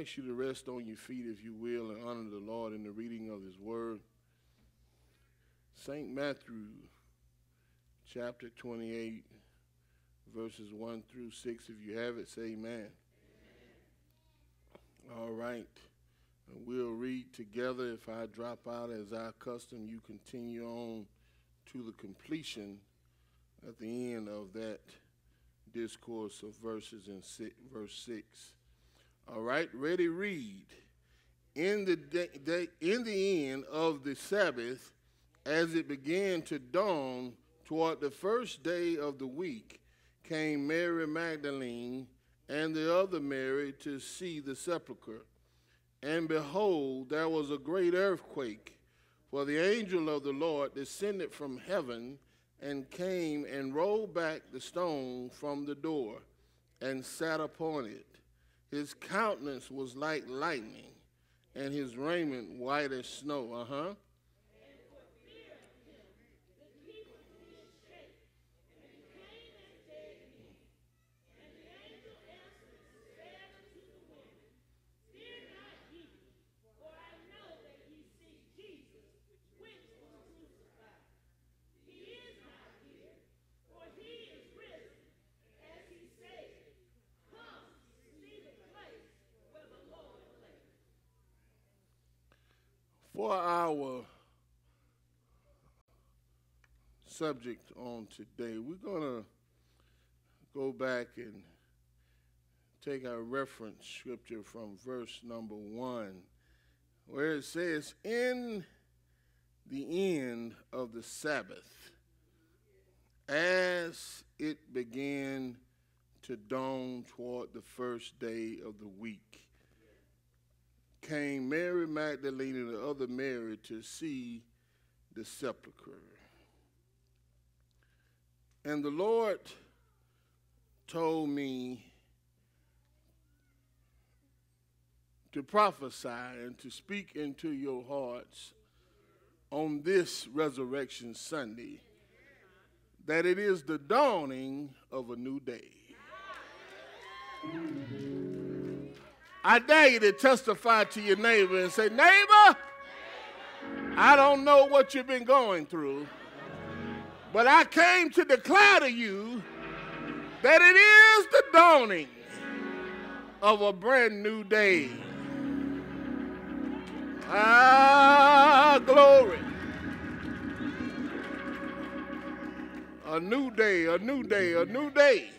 ask you to rest on your feet, if you will, and honor the Lord in the reading of his word. Saint Matthew, chapter 28, verses 1 through 6. If you have it, say amen. Amen. All right. And we'll read together. If I drop out as our custom, you continue on to the completion at the end of that discourse of verses in verse 6. All right, ready, read. In the end of the Sabbath, as it began to dawn toward the first day of the week, came Mary Magdalene and the other Mary to see the sepulchre. And behold, there was a great earthquake, for the angel of the Lord descended from heaven and came and rolled back the stone from the door and sat upon it. His countenance was like lightning, and his raiment white as snow. For our subject on today, we're going to go back and take our reference scripture from verse number 1, where it says, in the end of the Sabbath, as it began to dawn toward the first day of the week, came Mary Magdalene and the other Mary to see the sepulchre. And the Lord told me to prophesy and to speak into your hearts on this Resurrection Sunday that it is the dawning of a new day. I dare you to testify to your neighbor and say, neighbor, I don't know what you've been going through, but I came to declare to you that it is the dawning of a brand new day. Ah, glory. A new day, a new day, a new day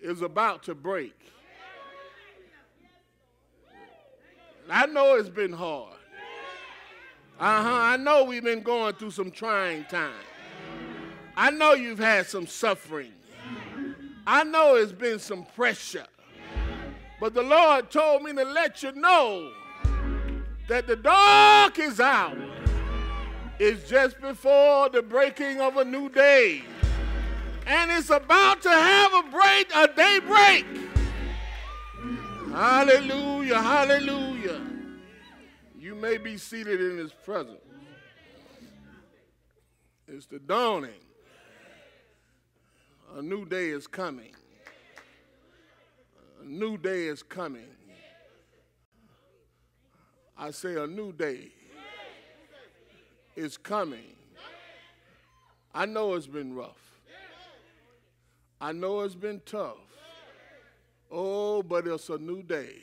is about to break. I know it's been hard. I know we've been going through some trying times. I know you've had some suffering. I know it's been some pressure. But the Lord told me to let you know that the darkest hour is just before the breaking of a new day. And it's about to have a daybreak. Hallelujah, hallelujah. You may be seated in his presence. It's the dawning. A new day is coming. A new day is coming. I say a new day is coming. I know it's been rough. I know it's been tough. Oh, but it's a new day.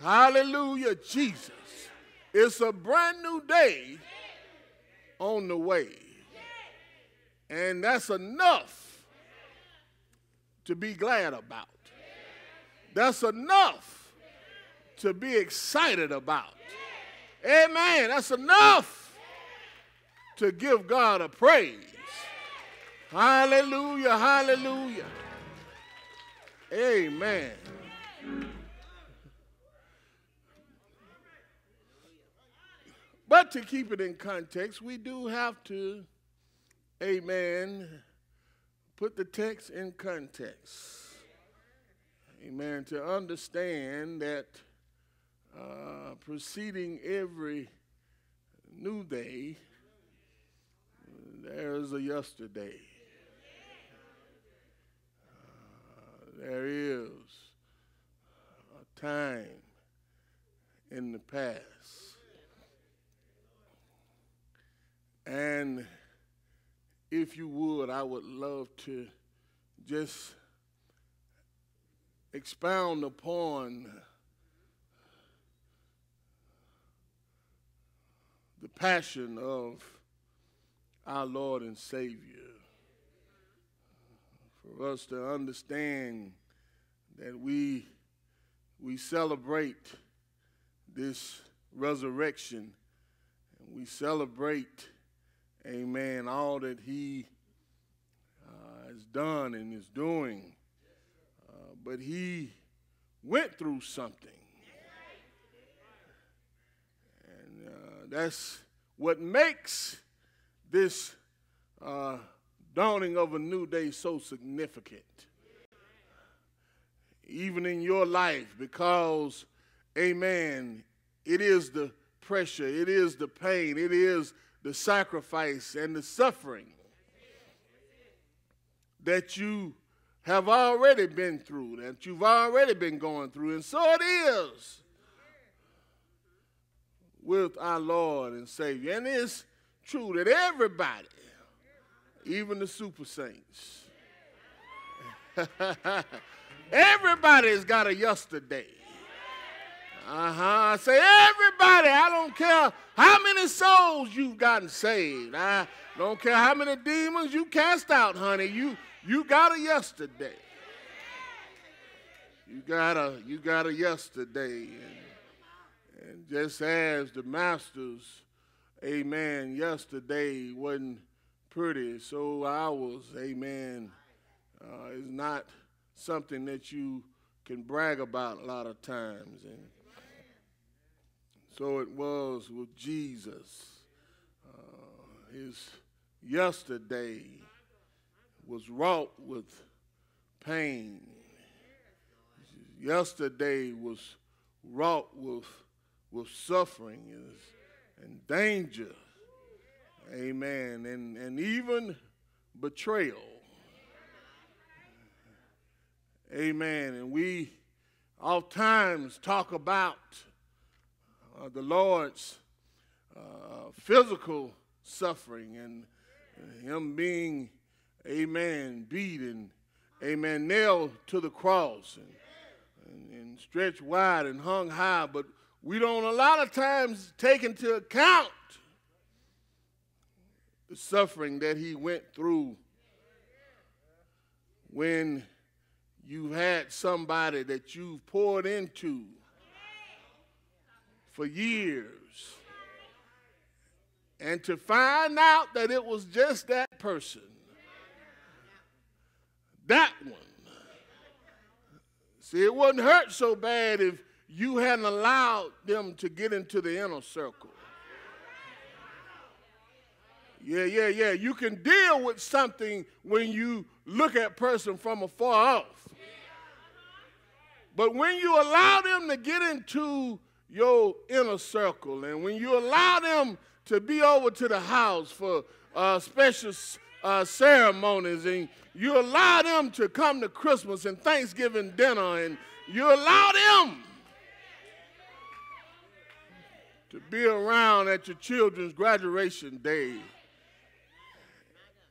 Hallelujah, Jesus. It's a brand new day on the way. And that's enough to be glad about. That's enough to be excited about. Amen. That's enough to give God a praise. Hallelujah, hallelujah. Amen. But to keep it in context, we do have to, amen, put the text in context. Amen. To understand that preceding every new day, there is a yesterday. There is time in the past. And if you would, I would love to just expound upon the passion of our Lord and Savior, for us to understand that we celebrate this resurrection, and we celebrate, amen, all that he has done and is doing. But he went through something. And that's what makes this dawning of a new day so significant. Even in your life, because, amen, it is the pressure, it is the pain, it is the sacrifice and the suffering that you have already been through, that you've already been going through. And so it is with our Lord and Savior. And it's true that everybody, even the super saints, everybody's got a yesterday. I say everybody. I don't care how many souls you've gotten saved. I don't care how many demons you cast out, honey. You got a yesterday. You got a yesterday. And just as the master's, amen, yesterday wasn't pretty, so ours, amen, is not something that you can brag about a lot of times. And so it was with Jesus. His yesterday was wrought with pain. His yesterday was wrought with suffering and danger. Amen. And even betrayal. Amen. And we oftentimes talk about the Lord's physical suffering and him being, amen, beaten, amen, nailed to the cross and stretched wide and hung high. But we don't a lot of times take into account the suffering that he went through when you've had somebody that you've poured into for years, and to find out that it was just that person, that one. See, it wouldn't hurt so bad if you hadn't allowed them to get into the inner circle. Yeah. You can deal with something when you look at a person from afar off. But when you allow them to get into your inner circle, and when you allow them to be over to the house for special ceremonies, and you allow them to come to Christmas and Thanksgiving dinner, and you allow them to be around at your children's graduation day,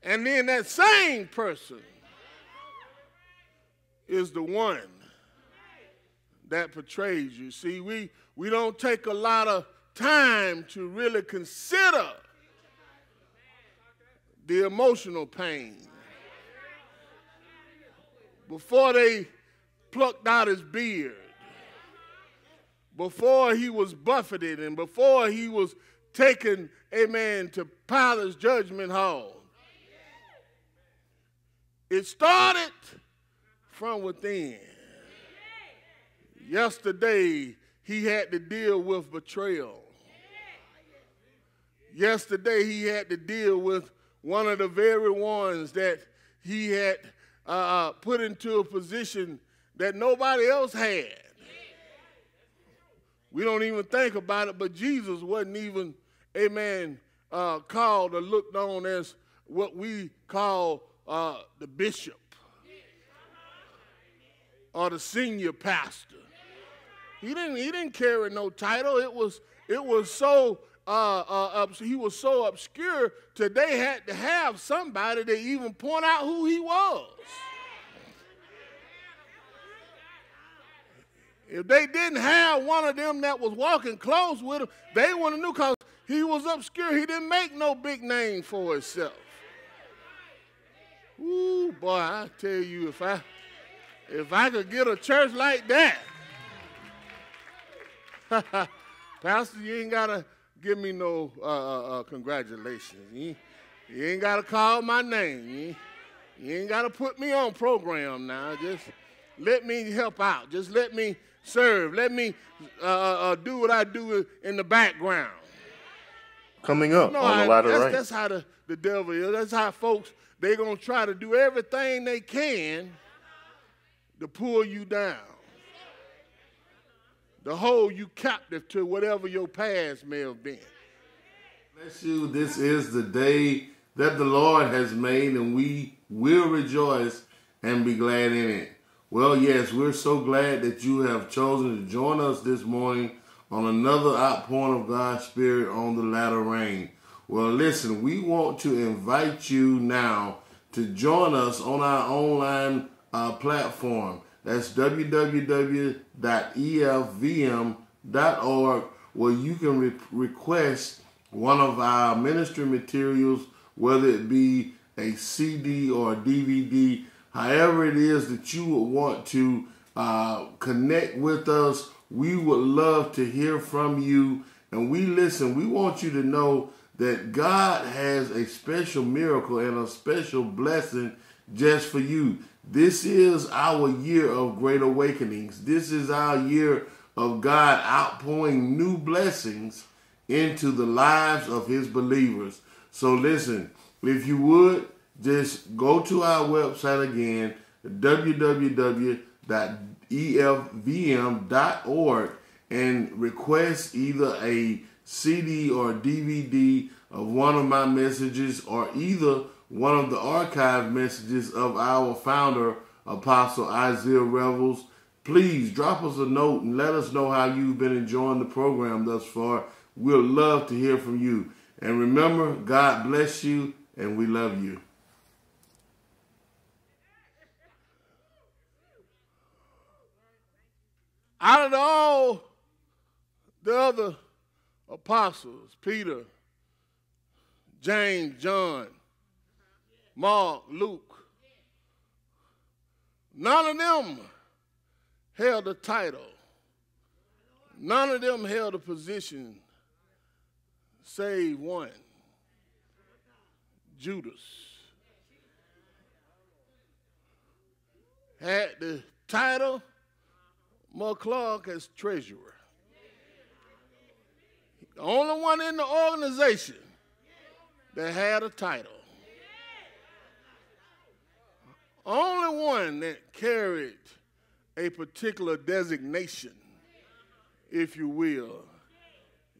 and then that same person is the one that betrays you. See, we don't take a lot of time to really consider the emotional pain. Before they plucked out his beard, before he was buffeted, and before he was taken, amen, to Pilate's judgment hall, it started from within. Yesterday, he had to deal with betrayal. Yesterday, he had to deal with one of the very ones that he had put into a position that nobody else had. We don't even think about it, but Jesus wasn't even, amen, called or looked on as what we call the bishop or the senior pastor. He didn't carry no title. It was so he was so obscure that they had to have somebody to even point out who he was. If they didn't have one of them that was walking close with him, they wouldn't know, because he was obscure. He didn't make no big name for himself. Ooh, boy, I tell you, if I could get a church like that, Pastor, you ain't gotta give me no congratulations. You ain't gotta call my name. You ain't gotta put me on program now. Just let me help out. Just let me serve. Let me do what I do in the background. Coming up on the Latter Rain. That's how the devil is. That's how folks, they're going to try to do everything they can to pull you down, to hold you captive to whatever your past may have been. Bless you. This is the day that the Lord has made, and we will rejoice and be glad in it. Well, yes, we're so glad that you have chosen to join us this morning on another outpouring of God's Spirit on the Latter Rain. Well, listen, we want to invite you now to join us on our online platform. That's www.efvm.org, where you can request one of our ministry materials, whether it be a CD or a DVD. However it is that you would want to connect with us, we would love to hear from you. And we want you to know that God has a special miracle and a special blessing just for you. This is our year of great awakenings. This is our year of God outpouring new blessings into the lives of his believers. So listen, if you would, just go to our website again, www.efvm.org, and request either a CD or DVD of one of my messages, or either one of the archive messages of our founder, Apostle Isaiah Revels. Please drop us a note and let us know how you've been enjoying the program thus far. We'll love to hear from you. And remember, God bless you, and we love you. Out of all the other apostles, Peter, James, John, Mark, Luke, none of them held a title. None of them held a position, save one, Judas. Had the title Mark Clark as treasurer. The only one in the organization that had a title. Only one that carried a particular designation, if you will,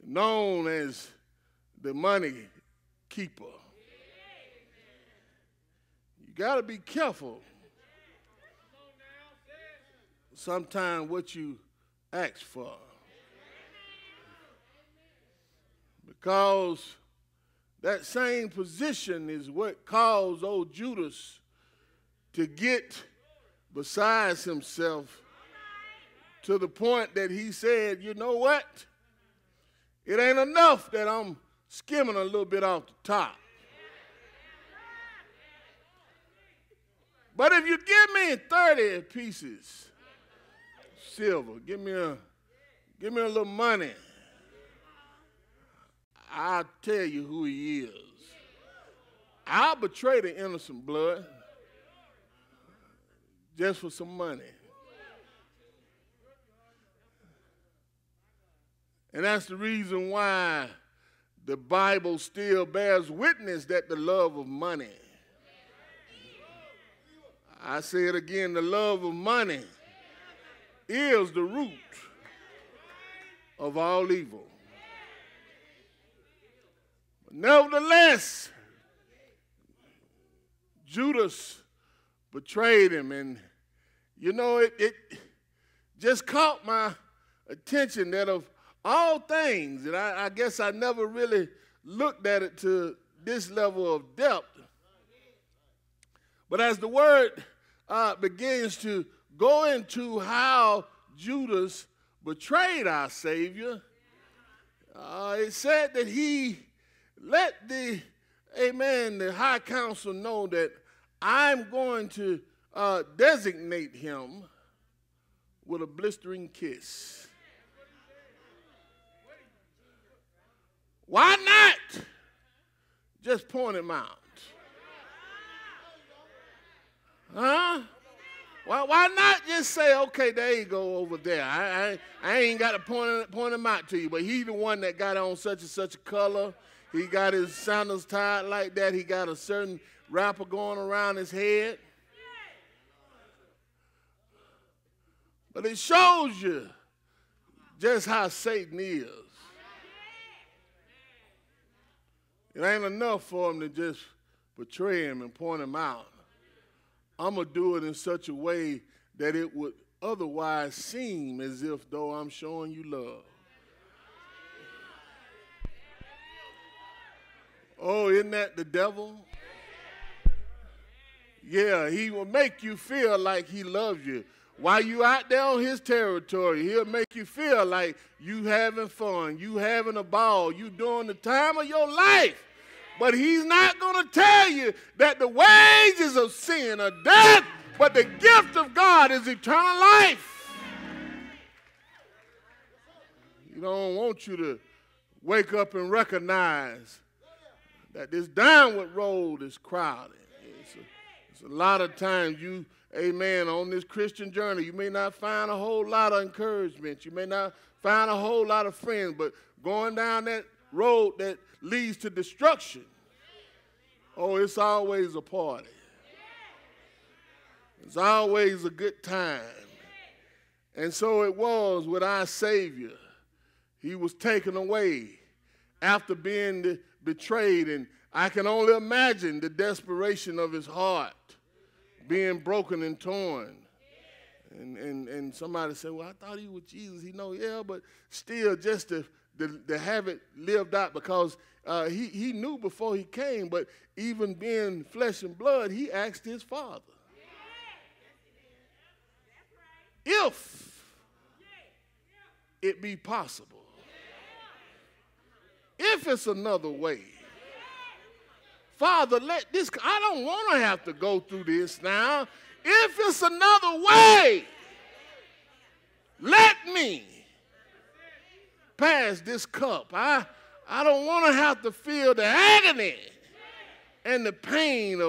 known as the money keeper. You got to be careful sometimes what you ask for, because that same position is what caused old Judas to get besides himself to the point that he said, you know what? It ain't enough that I'm skimming a little bit off the top. But if you give me 30 pieces silver, give me a little money, I'll tell you who he is. I'll betray the innocent blood just for some money. And that's the reason why the Bible still bears witness that the love of money, I say it again, the love of money is the root of all evil. But nevertheless, Judas betrayed him, and you know, it just caught my attention that of all things, and I guess I never really looked at it to this level of depth. But as the word begins to go into how Judas betrayed our Savior, it said that he let the high council know that I'm going to designate him with a blistering kiss. Why not? Just point him out. Huh? Why not just say, okay, there you go over there. I ain't got to point him out to you, but he the one that got on such and such a color. He got his sandals tied like that. He got a certain wrapper going around his head. But it shows you just how Satan is. It ain't enough for him to just betray him and point him out. I'm going to do it in such a way that it would otherwise seem as if though I'm showing you love. Oh, isn't that the devil? Yeah, he will make you feel like he loves you. While you out there on his territory, he'll make you feel like you having fun, you having a ball, you doing the time of your life. But he's not going to tell you that the wages of sin are death, but the gift of God is eternal life. He don't want you to wake up and recognize that this downward road is crowded. It's a lot of times you, amen, on this Christian journey, you may not find a whole lot of encouragement. You may not find a whole lot of friends, but going down that road that leads to destruction, oh, it's always a party. It's always a good time. And so it was with our Savior. He was taken away after being betrayed, and I can only imagine the desperation of his heart being broken and torn. And somebody said, well, I thought he was Jesus. He know, yeah, but still just to have it lived out, because he knew before he came, but even being flesh and blood, he asked his Father. Yeah. If it be possible. Yeah. If it's another way. Father, let this, I don't want to have to go through this now. If it's another way, let me pass this cup. I don't want to have to feel the agony and the pain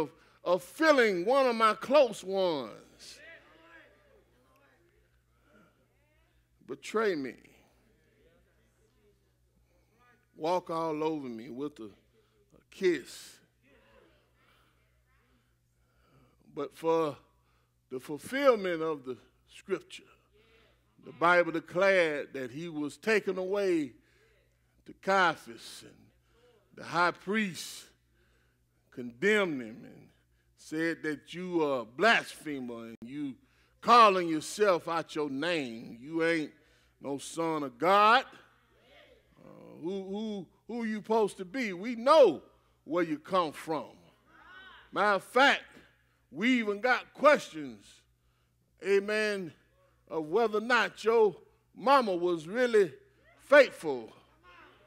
of feeling one of my close ones betray me, walk all over me with a kiss. But for the fulfillment of the scripture, the Bible declared that he was taken away to Caiaphas, and the high priest condemned him and said that you are a blasphemer and you calling yourself out your name. You ain't no son of God. Who you supposed to be? We know where you come from. Matter of fact, we even got questions, amen, of whether or not your mama was really faithful.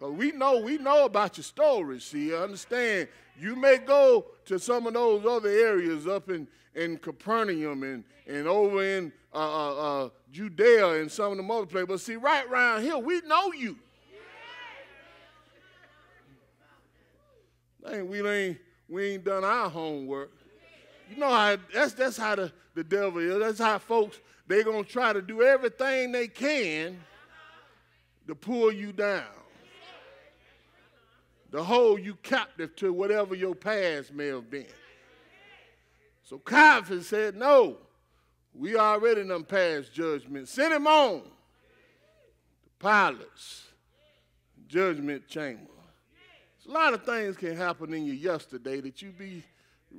But we know about your story, see, I understand. You may go to some of those other areas up in Capernaum and over in Judea and some of them other places. But see, right around here, we know you. Dang, we ain't done our homework. You know, that's how the devil is. That's how folks, they're going to try to do everything they can to pull you down, to hold you captive to whatever your past may have been. So Caiaphas said, no, we already done passed judgment. Send him on to Pilate's judgment chamber. So a lot of things can happen in you yesterday that you be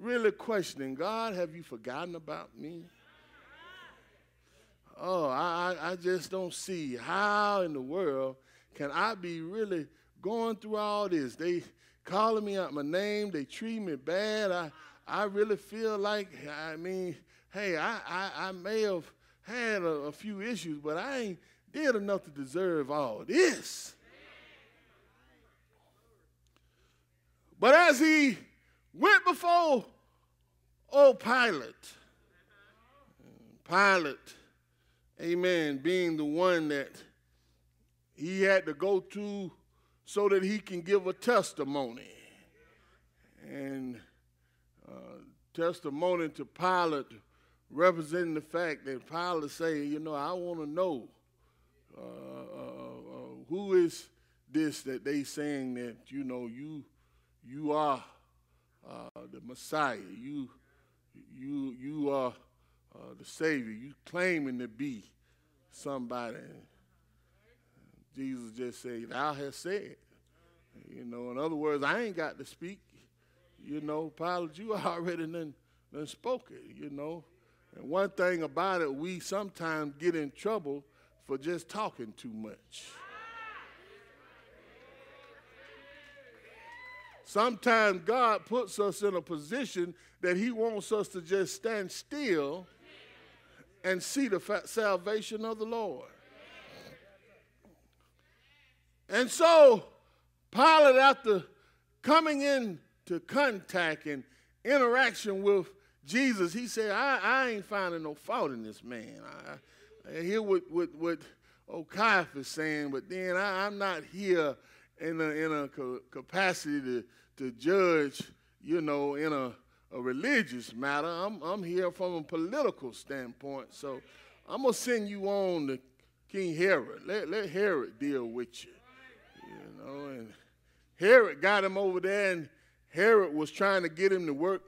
really questioning, God, have you forgotten about me? oh, I just don't see how in the world can I be really going through all this. They calling me out my name. They treat me bad. I really feel like, I mean, hey, I may have had a few issues, but I ain't did enough to deserve all this. But as he went before old Pilate, amen, being the one that he had to go to so that he can give a testimony. And testimony to Pilate representing the fact that Pilate say, you know, I want to know who is this that they saying that, you know, you are the Messiah, you are the Savior, you claiming to be somebody. And Jesus just said, "Thou hast said." You know, in other words, I ain't got to speak. You know, Pilate, you already done spoken. You know, and one thing about it, we sometimes get in trouble for just talking too much. Sometimes God puts us in a position that he wants us to just stand still and see the salvation of the Lord. And so Pilate, after coming into contact and interaction with Jesus, he said, I ain't finding no fault in this man. I hear what old Caiaphas saying, but then I'm not here in a capacity to judge, you know, in a religious matter. I'm here from a political standpoint, so I'm going to send you on to King Herod. Let Herod deal with you, you know. And Herod got him over there, and Herod was trying to get him to work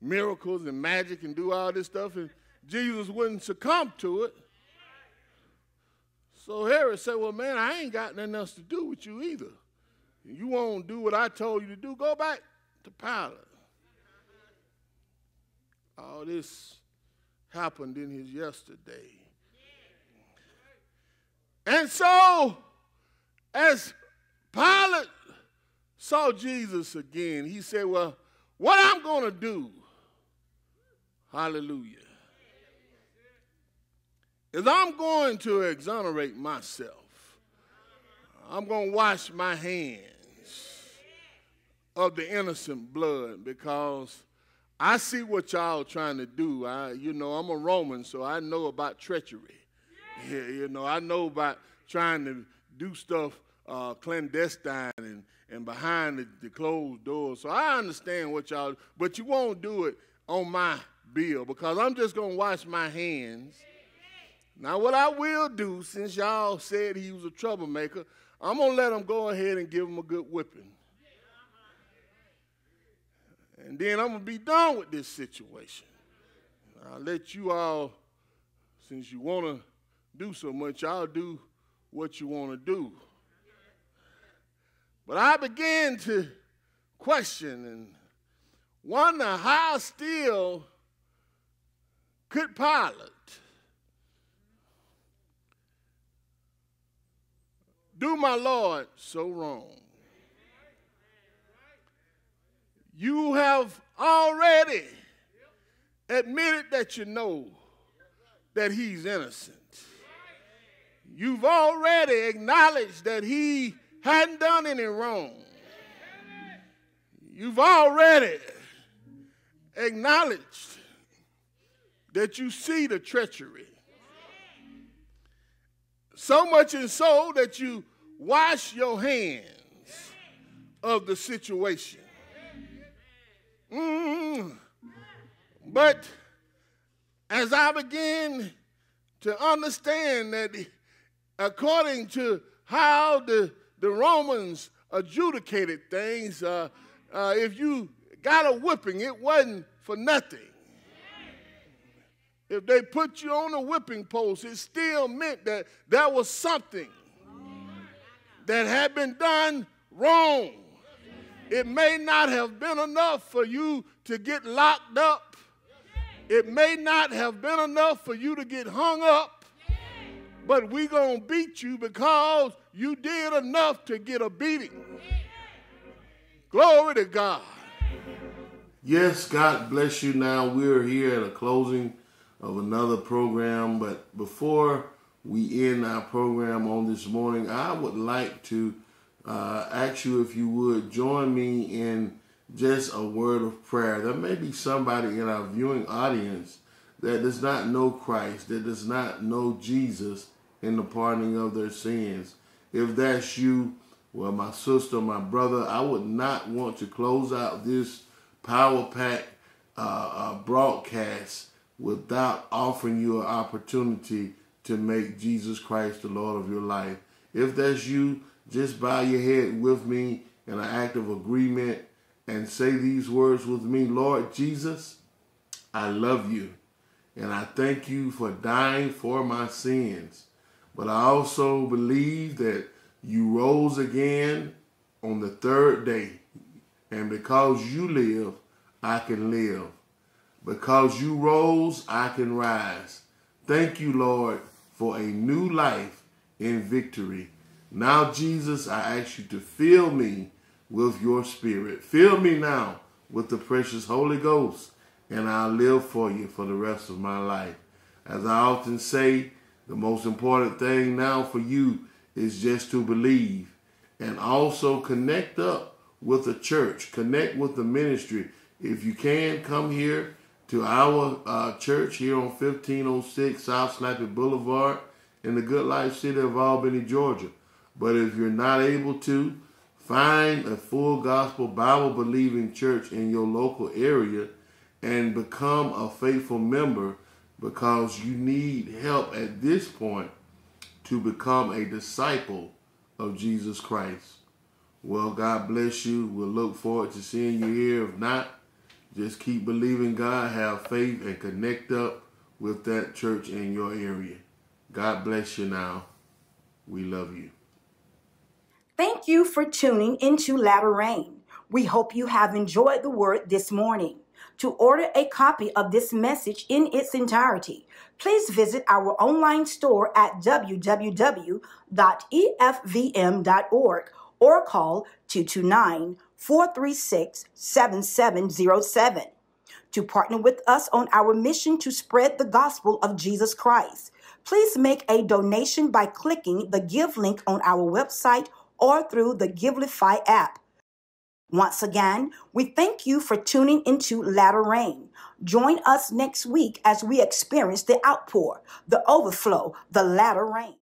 miracles and magic and do all this stuff, and Jesus wouldn't succumb to it. So Herod said, well, man, I ain't got nothing else to do with you either. You won't do what I told you to do. Go back to Pilate. All this happened in his yesterday. And so, as Pilate saw Jesus again, he said, well, what I'm going to do, hallelujah, is I'm going to exonerate myself. I'm going to wash my hands of the innocent blood, because I see what y'all trying to do. You know, I'm a Roman, so I know about treachery. Yeah, you know, I know about trying to do stuff clandestine and behind the closed doors. So I understand what y'all, but you won't do it on my bill, because I'm just going to wash my hands. Now, what I will do, since y'all said he was a troublemaker, I'm going to let him go ahead and give him a good whipping. And then I'm going to be done with this situation. I'll let you all, since you want to do so much, I'll do what you want to do. But I began to question and wonder how still could Pilate do my Lord so wrong. You have already admitted that you know that he's innocent. You've already acknowledged that he hadn't done any wrong. You've already acknowledged that you see the treachery. So much and so that you wash your hands of the situation. But as I begin to understand that according to how the Romans adjudicated things, if you got a whipping, it wasn't for nothing. If they put you on a whipping post, it still meant that there was something that had been done wrong. It may not have been enough for you to get locked up. It may not have been enough for you to get hung up. but we're going to beat you because you did enough to get a beating. Glory to God. Yes, God bless you. Now we're here at a closing of another program, but before we end our program on this morning, I would like to ask you if you would join me in just a word of prayer. There may be somebody in our viewing audience that does not know Christ, that does not know Jesus in the pardoning of their sins. If that's you, well, my sister, my brother, I would not want to close out this Power Pack broadcast without offering you an opportunity to make Jesus Christ the Lord of your life. If that's you, just bow your head with me in an act of agreement and say these words with me. Lord Jesus, I love you, and I thank you for dying for my sins. But I also believe that you rose again on the third day, and because you live, I can live. Because you rose, I can rise. Thank you, Lord, for a new life in victory. Now, Jesus, I ask you to fill me with your spirit. Fill me now with the precious Holy Ghost, and I'll live for you for the rest of my life. As I often say, the most important thing now for you is just to believe, and also connect up with the church, connect with the ministry. If you can, come here to our church here on 1506 South Slappy Boulevard in the Good Life City of Albany, Georgia. But if you're not able to, find a full gospel Bible-believing church in your local area and become a faithful member, because you need help at this point to become a disciple of Jesus Christ. Well, God bless you. We'll look forward to seeing you here. If not, just keep believing God, have faith, and connect up with that church in your area. God bless you now. We love you. Thank you for tuning into Latter Rain. We hope you have enjoyed the word this morning. To order a copy of this message in its entirety, please visit our online store at www.efvm.org or call 229-436-7707. To partner with us on our mission to spread the gospel of Jesus Christ, please make a donation by clicking the Give link on our website or through the Givelify app. Once again, we thank you for tuning into Latter Rain. Join us next week as we experience the outpour, the overflow, the latter rain.